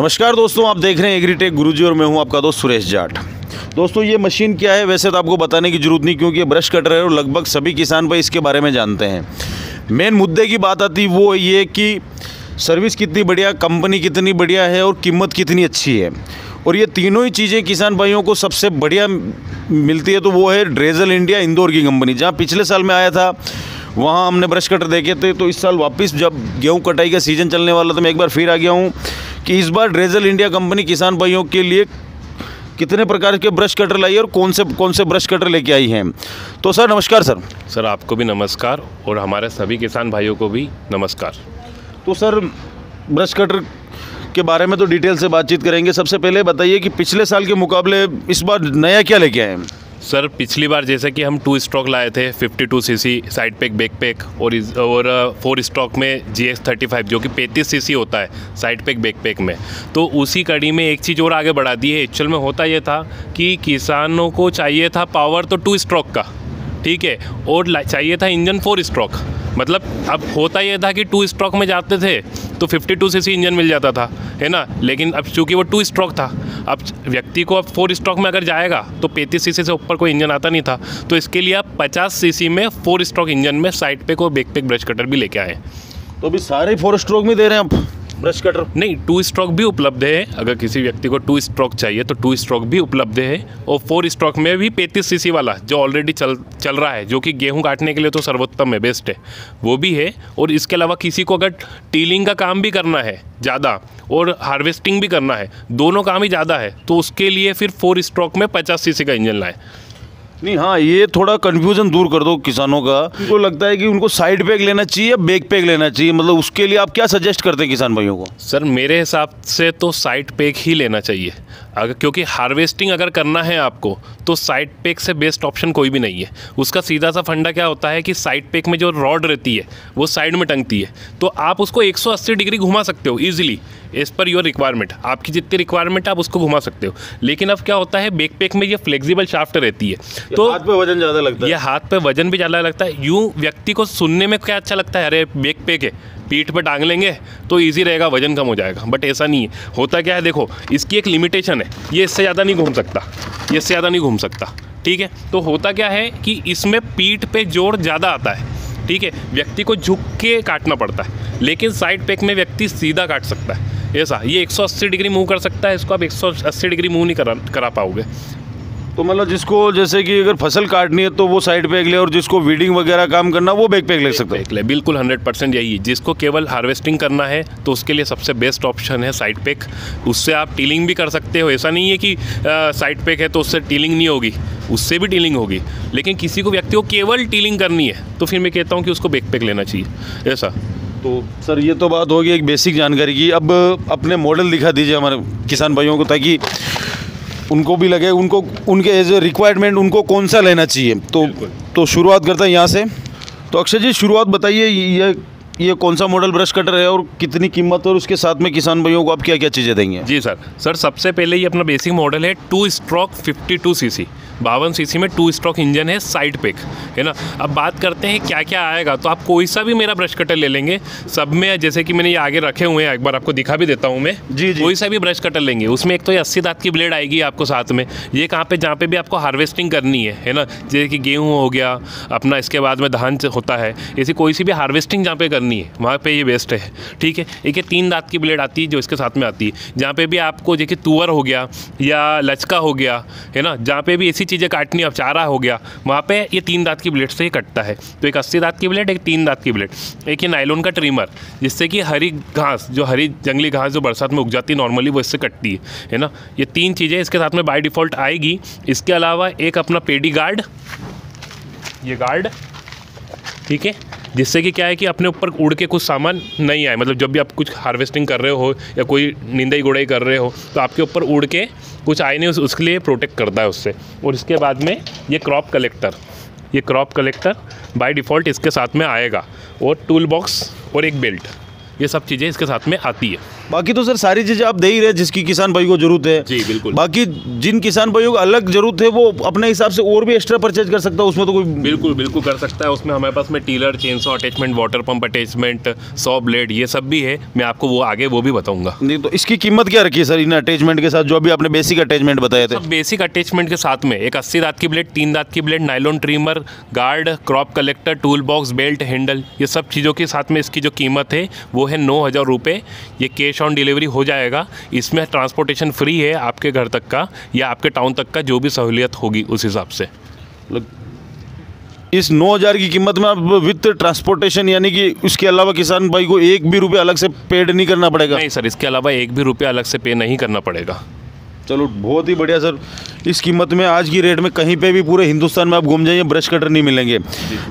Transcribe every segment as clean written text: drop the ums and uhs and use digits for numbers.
नमस्कार दोस्तों, आप देख रहे हैं एग्रीटेक गुरुजी और मैं हूं आपका दोस्त सुरेश जाट। दोस्तों, ये मशीन क्या है वैसे तो आपको बताने की ज़रूरत नहीं, क्योंकि ये ब्रश कटर है और लगभग सभी किसान भाई इसके बारे में जानते हैं। मेन मुद्दे की बात आती वो ये कि सर्विस कितनी बढ़िया, कंपनी कितनी बढ़िया है और कीमत कितनी अच्छी है, और ये तीनों ही चीज़ें किसान भाइयों को सबसे बढ़िया मिलती है। तो वो है ड्रिज़ल इंडिया इंदौर की कंपनी। जहाँ पिछले साल में आया था वहाँ हमने ब्रश कटर देखे थे, तो इस साल वापस जब गेहूँ कटाई का सीज़न चलने वाला तो मैं एक बार फिर आ गया हूँ कि इस बार ड्रिज़ल इंडिया कंपनी किसान भाइयों के लिए कितने प्रकार के ब्रश कटर लाई है और कौन से ब्रश कटर लेके आई हैं। तो सर नमस्कार। सर आपको भी नमस्कार और हमारे सभी किसान भाइयों को भी नमस्कार। तो सर ब्रश कटर के बारे में तो डिटेल से बातचीत करेंगे। सबसे पहले बताइए कि पिछले साल के मुकाबले इस बार नया क्या लेके आए हैं। सर पिछली बार जैसे कि हम 2 स्ट्रोक लाए थे 52 CC side pack back pack और 4 स्ट्रोक में GX35 जो कि 35 सीसी होता है साइड पैक बैक पैक में। तो उसी कड़ी में एक चीज़ और आगे बढ़ा दी है। एक्चुअल में होता यह था कि किसानों को चाहिए था पावर तो 2 स्ट्रोक का, ठीक है, और चाहिए था इंजन 4 स्ट्रोक। मतलब अब होता यह था कि 2 स्ट्रोक में जाते थे तो 52 सीसी इंजन मिल जाता था, है ना, लेकिन अब चूँकि वो 2 स्ट्रोक था, अब व्यक्ति को अब 4 स्ट्रोक में अगर जाएगा तो 35 सीसी से ऊपर कोई इंजन आता नहीं था। तो इसके लिए आप 50 सीसी में 4 स्ट्रोक इंजन में साइड पैक और बैक पैक ब्रश कटर भी लेके आए। तो अभी सारे 4 स्ट्रोक में दे रहे हैं आप ब्रश कटर? नहीं, 2 स्ट्रोक भी उपलब्ध है। अगर किसी व्यक्ति को 2 स्ट्रोक चाहिए तो 2 स्ट्रोक भी उपलब्ध है, और 4 स्ट्रोक में भी 35 सीसी वाला जो ऑलरेडी चल रहा है, जो कि गेहूं काटने के लिए तो सर्वोत्तम है, बेस्ट है, वो भी है। और इसके अलावा किसी को अगर टीलिंग का काम भी करना है ज़्यादा और हार्वेस्टिंग भी करना है, दोनों काम ही ज़्यादा है, तो उसके लिए फिर 4 स्ट्रोक में 50 सीसी का इंजन लाए। नहीं, हाँ, ये थोड़ा कन्फ्यूजन दूर कर दो किसानों का। उनको लगता है कि उनको साइड बैग लेना चाहिए या बैक पैक लेना चाहिए, मतलब उसके लिए आप क्या सजेस्ट करते हैं किसान भाइयों को? सर मेरे हिसाब से तो साइड पैक ही लेना चाहिए, अगर क्योंकि हार्वेस्टिंग अगर करना है आपको तो साइड पैक से बेस्ट ऑप्शन कोई भी नहीं है। उसका सीधा सा फंडा क्या होता है कि साइड पैक में जो रॉड रहती है वो साइड में टंगती है, तो आप उसको 180 डिग्री घुमा सकते हो easily, as per your requirement, आपकी जितनी रिक्वायरमेंट आप उसको घुमा सकते हो। लेकिन अब क्या होता है बैक पैक में ये फ्लेक्सिबल शाफ्ट रहती है, तो हाथ पे वजन ज़्यादा लगता है, यह हाथ पे वजन भी ज़्यादा लगता है। यूँ व्यक्ति को सुनने में क्या अच्छा लगता है, अरे बैक पैक है पीठ पे टांग लेंगे तो इजी रहेगा, वजन कम हो जाएगा, बट ऐसा नहीं है। होता क्या है, देखो इसकी एक लिमिटेशन है, ये इससे ज़्यादा नहीं घूम सकता, ये इससे ज़्यादा नहीं घूम सकता, ठीक है। तो होता क्या है कि इसमें पीठ पर जोर ज़्यादा आता है, ठीक है, व्यक्ति को झुक के काटना पड़ता है, लेकिन साइड पैक में व्यक्ति सीधा काट सकता है, ऐसा। ये 180 डिग्री मूव कर सकता है, इसको आप 180 डिग्री मूव नहीं करा पाओगे। तो मतलब जिसको जैसे कि अगर फसल काटनी है तो वो साइड पैक ले, और जिसको वीडिंग वगैरह काम करना वो बैक पैक ले सकता है। बिल्कुल 100% यही है। जिसको केवल हार्वेस्टिंग करना है तो उसके लिए सबसे बेस्ट ऑप्शन है साइड पैक। उससे आप टीलिंग भी कर सकते हो, ऐसा नहीं है कि साइड पैक है तो उससे टीलिंग नहीं होगी, उससे भी टीलिंग होगी। लेकिन किसी को व्यक्ति को केवल टीलिंग करनी है तो फिर मैं कहता हूँ कि उसको बैक पैक लेना चाहिए, ऐसा। तो सर ये तो बात होगी एक बेसिक जानकारी की। अब अपने मॉडल दिखा दीजिए हमारे किसान भाइयों को, ताकि उनको भी लगे, उनको उनके एज ए रिक्वायरमेंट उनको कौन सा लेना चाहिए। तो शुरुआत करता है यहाँ से। तो अक्षय जी शुरुआत बताइए, ये कौन सा मॉडल ब्रश कटर है और कितनी कीमत है, और उसके साथ में किसान भाइयों को आप क्या क्या चीज़ें देंगे? जी सर सबसे पहले ये अपना बेसिक मॉडल है 2 स्ट्रोक 52 सीसी 52 सीसी में 2 स्ट्रोक इंजन है साइड पैक, है ना। अब बात करते हैं क्या क्या आएगा। तो आप कोई सा भी मेरा ब्रश कटर ले लेंगे, सब में जैसे कि मैंने ये आगे रखे हुए हैं, एक बार आपको दिखा भी देता हूँ मैं। जी कोई सा भी ब्रश कटर लेंगे उसमें एक तो ये 80 दांत की ब्लेड आएगी आपको साथ में। ये कहाँ पर जहाँ पर भी आपको हार्वेस्टिंग करनी है ना, जैसे कि गेहूँ हो गया अपना, इसके बाद में धान होता है, ऐसी कोई सी भी हार्वेस्टिंग जहाँ पर करनी है वहाँ पे ये बेस्ट है, ठीक है। एक 3 दांत की ब्लेड आती है जो इसके साथ में आती है, जहाँ पे भी आपको जैसे तुअर हो गया या लचका हो गया, है ना, जहाँ पे भी ऐसी चीज़ें काटनी, अब चारा हो गया, वहाँ पे ये 3 दांत की ब्लेड से ही कटता है। तो एक 80 दांत की ब्लेड, एक 3 दांत की ब्लेड, एक ये नायलॉन का ट्रिमर जिससे कि हरी घास, जो हरी जंगली घास जो बरसात में उग जाती है नॉर्मली, वो इससे कटती है ना। ये 3 चीज़ें इसके साथ में बाई डिफ़ॉल्ट आएगी। इसके अलावा एक अपना पेडी गार्ड, ये गार्ड, ठीक है, जिससे कि क्या है कि अपने ऊपर उड़ के कुछ सामान नहीं आए। मतलब जब भी आप कुछ हार्वेस्टिंग कर रहे हो या कोई निंदाई गुड़ाई कर रहे हो तो आपके ऊपर उड़ के कुछ आए नहीं, उसके लिए प्रोटेक्ट करता है उससे। और इसके बाद में ये क्रॉप कलेक्टर, ये क्रॉप कलेक्टर बाय डिफ़ॉल्ट इसके साथ में आएगा, और टूल बॉक्स और एक बेल्ट, ये सब चीज़ें इसके साथ में आती है। बाकी तो सर सारी चीज़ें आप दे ही रहे जिसकी किसान भाई को जरूरत है। जी बिल्कुल। बाकी जिन किसान भाइयों को अलग जरूरत है वो अपने हिसाब से और भी एक्स्ट्रा परचेज कर सकता है, उसमें तो कोई बिल्कुल बिल्कुल कर सकता है। उसमें हमारे पास में tiller, chainsaw attachment, water pump attachment, saw blade, ये सब भी है। मैं आपको वो आगे वो भी बताऊँगा। नहीं तो इसकी कीमत क्या रखी है सर इन अटैचमेंट के साथ जो अभी आपने बेसिक अटैचमेंट बताया था? बेसिक अटैचमेंट के साथ में एक 80 दाँत की ब्लेड, 3 दाँत की blade, nylon trimmer, guard, crop collector, tool box, belt, handle, ये सब चीज़ों के साथ में इसकी जो कीमत है वो है 9,000 रुपये। ये कैश ऑन डिलीवरी हो जाएगा। इसमें ट्रांसपोर्टेशन फ्री है आपके घर तक का या आपके टाउन तक का, जो भी सहूलियत होगी उस हिसाब से। इस 9,000 की कीमत में आप विथ ट्रांसपोर्टेशन, यानी कि उसके अलावा किसान भाई को एक भी रुपया अलग से पेड नहीं करना पड़ेगा? नहीं सर, इसके अलावा एक भी रुपया अलग से पे नहीं करना पड़ेगा। चलो बहुत ही बढ़िया सर। इस कीमत में आज की रेट में कहीं पे भी पूरे हिंदुस्तान में आप घूम जाइए ब्रश कटर नहीं मिलेंगे।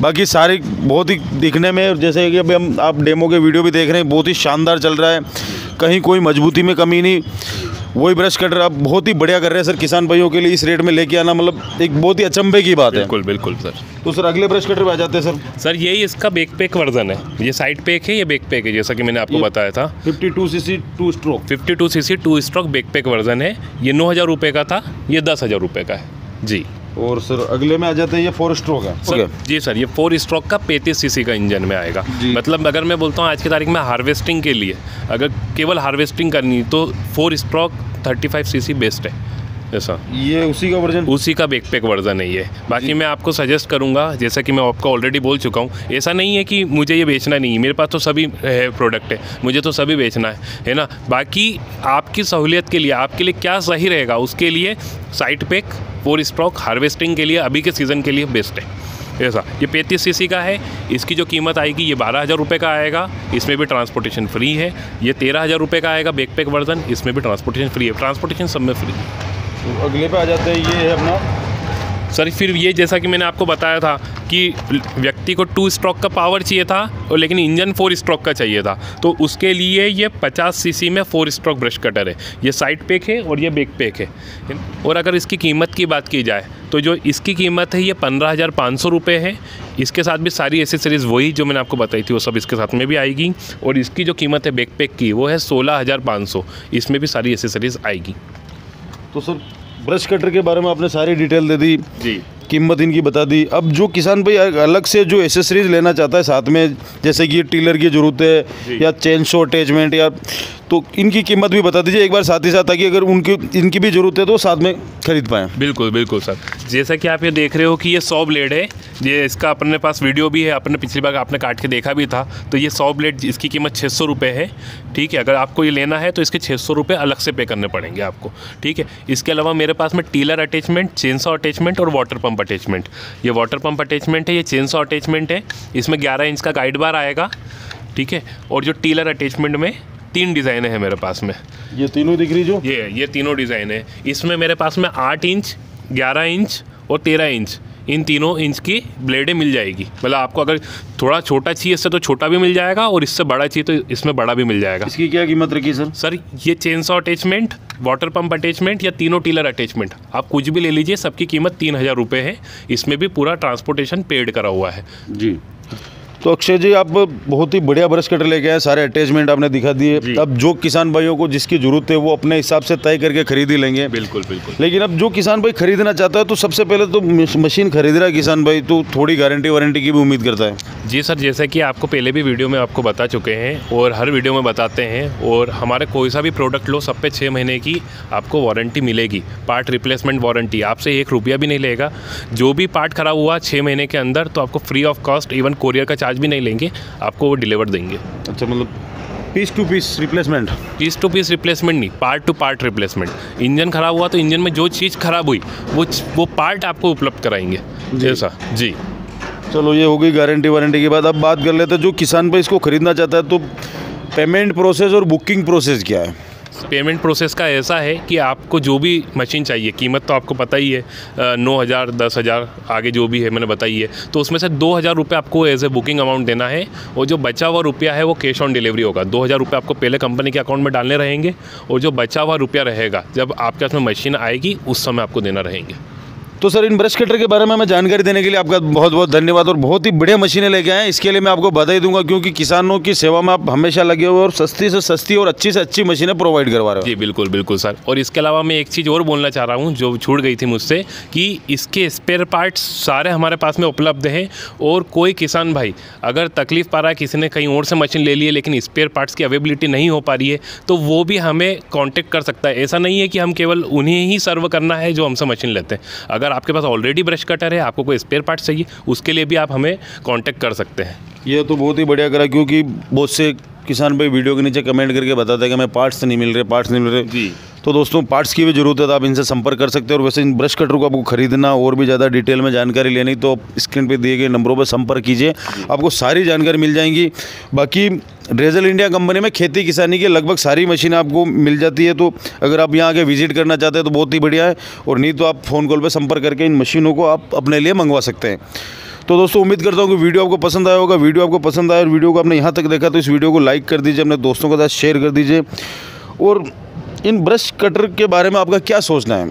बाकी सारे बहुत ही दिखने में, जैसे कि अभी हम आप डेमो के वीडियो भी देख रहे हैं, बहुत ही शानदार चल रहा है, कहीं कोई मजबूती में कमी नहीं। वही ब्रश कटर आप बहुत ही बढ़िया कर रहे हैं सर, किसान भाइयों के लिए इस रेट में लेके आना मतलब एक बहुत ही अचंभे की बात है। बिल्कुल बिल्कुल सर। तो सर अगले ब्रश कटर पे आ जाते हैं सर। सर यही इसका बैक पैक वर्जन है, ये साइड पैक है, ये बैक पैक है, जैसा कि मैंने आपको बताया था। 52 CC 2 stroke back pack version है। ये 9,000 रुपये का था, ये 10,000 रुपये का है। जी। और सर अगले में आ जाते हैं ये 4 स्ट्रोक है सर। जी सर, ये 4 स्ट्रोक का 35 सीसी का इंजन में आएगा। मतलब अगर मैं बोलता हूँ आज की तारीख में हार्वेस्टिंग के लिए अगर केवल हार्वेस्टिंग करनी तो 4 स्ट्रोक 35 सीसी बेस्ट है। ऐसा ये उसी का वर्जन, उसी का बैकपैक वर्जन है ये। बाकी मैं आपको सजेस्ट करूँगा, जैसा कि मैं आपको ऑलरेडी बोल चुका हूँ, ऐसा नहीं है कि मुझे ये बेचना नहीं है, मेरे पास तो सभी है प्रोडक्ट है, मुझे तो सभी बेचना है ना। बाकी आपकी सहूलियत के लिए, आपके लिए क्या सही रहेगा उसके लिए साइड पैक 4 स्ट्रोक हार्वेस्टिंग के लिए अभी के सीज़न के लिए बेस्ट है। ऐसा ये 35 सीसी का है, इसकी जो कीमत आएगी ये 12,000 रुपये का आएगा, इसमें भी ट्रांसपोर्टेशन फ्री है। ये 13,000 रुपये का आएगा बैकपैक वर्जन, इसमें भी ट्रांसपोर्टेशन फ्री है। ट्रांसपोर्टेशन सब में फ्री है। अगले पे आ जाते हैं, ये है अपना सर। फिर ये जैसा कि मैंने आपको बताया था कि व्यक्ति को 2 स्ट्रोक का पावर चाहिए था और लेकिन इंजन 4 स्ट्रोक का चाहिए था, तो उसके लिए ये 50 सीसी में 4 स्ट्रोक ब्रश कटर है। ये साइड पैक है और ये बैक पैक है। और अगर इसकी कीमत की बात की जाए तो जो इसकी कीमत है ये 15,500 रुपये है। इसके साथ भी सारी एसेसरीज़ वही जो मैंने आपको बताई थी वो सब इसके साथ में भी आएगी। और इसकी जो कीमत है बैक पैक की वो है 16,500, इसमें भी सारी एसेसरीज़ आएगी। तो सर ब्रश कटर के बारे में आपने सारी डिटेल दे दी जी, कीमत इनकी बता दी। अब जो किसान भाई अलग से जो एसेसरीज लेना चाहता है साथ में, जैसे कि टीलर की ज़रूरत है या चेनसॉ अटैचमेंट या, तो इनकी कीमत भी बता दीजिए एक बार साथ ही साथ, ताकि अगर उनकी इनकी भी ज़रूरत है तो साथ में खरीद पाएँ। बिल्कुल बिल्कुल सर। जैसा कि आप ये देख रहे हो कि ये 100 ब्लेड है, ये इसका अपने पास वीडियो भी है, अपने पिछली बार आपने काट के देखा भी था। तो ये 100 ब्लेड, इसकी कीमत 600 रुपये है। ठीक है, अगर आपको ये लेना है तो इसके 600 रुपये अलग से पे करने पड़ेंगे आपको। ठीक है, इसके अलावा मेरे पास में टीलर अटैचमेंट, चेनसॉ अटैचमेंट और वाटर पंप अटैचमेंट। ये वाटर पंप अटैचमेंट है, ये चेनसॉ अटैचमेंट है, इसमें 11 इंच का गाइड बार आएगा। ठीक है, और जो टीलर अटैचमेंट में 3 डिज़ाइन है मेरे पास में, ये तीनों दिख रही जो ये तीनों डिज़ाइन है। इसमें मेरे पास में 8 इंच, 11 इंच और 13 इंच, इन तीनों इंच की ब्लेडें मिल जाएगी। मतलब आपको अगर थोड़ा छोटा चाहिए इससे तो छोटा भी मिल जाएगा और इससे बड़ा चाहिए तो इसमें बड़ा भी मिल जाएगा। इसकी क्या कीमत रखी सर? सर ये chainsaw attachment, water pump attachment या तीनों टीलर अटैचमेंट आप कुछ भी ले लीजिए, सबकी कीमत 3,000 रुपये है। इसमें भी पूरा ट्रांसपोर्टेशन पेड करा हुआ है। जी, तो अक्षय जी आप बहुत ही बढ़िया ब्रश कटर लेके आए, सारे अटैचमेंट आपने दिखा दिए। अब जो किसान भाइयों को जिसकी ज़रूरत है वो अपने हिसाब से तय करके खरीद ही लेंगे। बिल्कुल बिल्कुल। लेकिन अब जो किसान भाई खरीदना चाहता है तो सबसे पहले तो मशीन खरीद रहा है किसान भाई, तो थोड़ी गारंटी वारंटी की भी उम्मीद करता है? जी सर, जैसे कि आपको पहले भी वीडियो में आपको बता चुके हैं और हर वीडियो में बताते हैं, और हमारे कोई सा भी प्रोडक्ट लो सब पे 6 महीने की आपको वारंटी मिलेगी, पार्ट रिप्लेसमेंट वारंटी। आपसे 1 रुपया भी नहीं लेगा। जो भी पार्ट खराब हुआ 6 महीने के अंदर तो आपको free of cost, even courier का आज भी नहीं लेंगे, आपको वो डिलीवर देंगे। अच्छा, मतलब पीस टू पीस रिप्लेसमेंट नहीं, part to part replacement. Engine खराब हुआ तो इंजन में जो चीज़ खराब हुई वो पार्ट आपको उपलब्ध कराएंगे। जैसा जी, चलो ये हो गई गारंटी वारंटी की बात। अब बात कर लेते हैं जो किसान पे इसको खरीदना चाहता है तो पेमेंट प्रोसेस और बुकिंग प्रोसेस क्या है? पेमेंट प्रोसेस का ऐसा है कि आपको जो भी मशीन चाहिए, कीमत तो आपको पता ही है 9,000, 10,000 आगे जो भी है मैंने बताई है, तो उसमें से 2,000 रुपये आपको एज ए बुकिंग अमाउंट देना है और जो बचा हुआ रुपया है वो कैश ऑन डिलीवरी होगा। 2,000 रुपये आपको पहले कंपनी के अकाउंट में डालने रहेंगे और जो बचा हुआ रुपया रहेगा जब आपके पास में मशीन आएगी उस समय आपको देना रहेंगे। तो सर इन ब्रश कटर के बारे में हमें जानकारी देने के लिए आपका बहुत बहुत धन्यवाद और बहुत ही बढ़िया मशीनें लेके आए हैं। इसके लिए मैं आपको बधाई दूंगा क्योंकि किसानों की सेवा में आप हमेशा लगे हुए और सस्ती से सस्ती और अच्छी से अच्छी मशीनें प्रोवाइड करवा रहे हो। जी बिल्कुल बिल्कुल सर। और इसके अलावा मैं एक चीज़ और बोलना चाह रहा हूँ जो छूट गई थी मुझसे कि इसके स्पेयर पार्ट्स सारे हमारे पास में उपलब्ध हैं और कोई किसान भाई अगर तकलीफ पा रहा है, किसी ने कहीं और से मशीन ले ली है लेकिन स्पेयर पार्ट्स की अवेलेबिलिटी नहीं हो पा रही है तो वो भी हमें कॉन्टेक्ट कर सकता है। ऐसा नहीं है कि हम केवल उन्हें ही सर्व करना है जो हमसे मशीन लेते हैं। अगर आपके पास ऑलरेडी ब्रश कटर है, आपको कोई स्पेयर पार्ट चाहिए, उसके लिए भी आप हमें कॉन्टेक्ट कर सकते हैं। ये तो बहुत ही बढ़िया करा क्योंकि बहुत से किसान भाई वीडियो के नीचे कमेंट करके बताते हैं कि हमें पार्ट्स नहीं मिल रहे, पार्ट्स नहीं मिल रहे। जी तो दोस्तों पार्ट्स की भी ज़रूरत है तो आप इनसे संपर्क कर सकते हो। और वैसे इन ब्रश कटर को आपको खरीदना और भी ज़्यादा डिटेल में जानकारी लेनी तो स्क्रीन पे दिए गए नंबरों पर संपर्क कीजिए, आपको सारी जानकारी मिल जाएंगी। बाकी ड्रिज़ल इंडिया कंपनी में खेती किसानी की लगभग सारी मशीनें आपको मिल जाती है, तो अगर आप यहाँ आके विजिट करना चाहते हैं तो बहुत ही बढ़िया है, और नहीं तो आप फ़ोन कॉल पर संपर्क करके इन मशीनों को आप अपने लिए मंगवा सकते हैं। तो दोस्तों उम्मीद करता हूँ कि वीडियो आपको पसंद आया होगा। वीडियो आपको पसंद आया और वीडियो को आपने यहाँ तक देखा तो इस वीडियो को लाइक कर दीजिए, अपने दोस्तों के साथ शेयर कर दीजिए। और इन ब्रश कटर के बारे में आपका क्या सोचना है,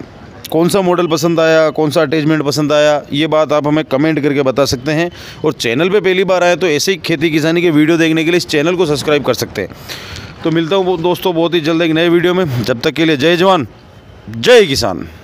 कौन सा मॉडल पसंद आया, कौन सा अटैचमेंट पसंद आया, ये बात आप हमें कमेंट करके बता सकते हैं। और चैनल पे पहली बार आए तो ऐसे ही खेती किसानी के वीडियो देखने के लिए इस चैनल को सब्सक्राइब कर सकते हैं। तो मिलता हूँ दोस्तों बहुत ही जल्द एक नए वीडियो में, जब तक के लिए जय जवान जय किसान।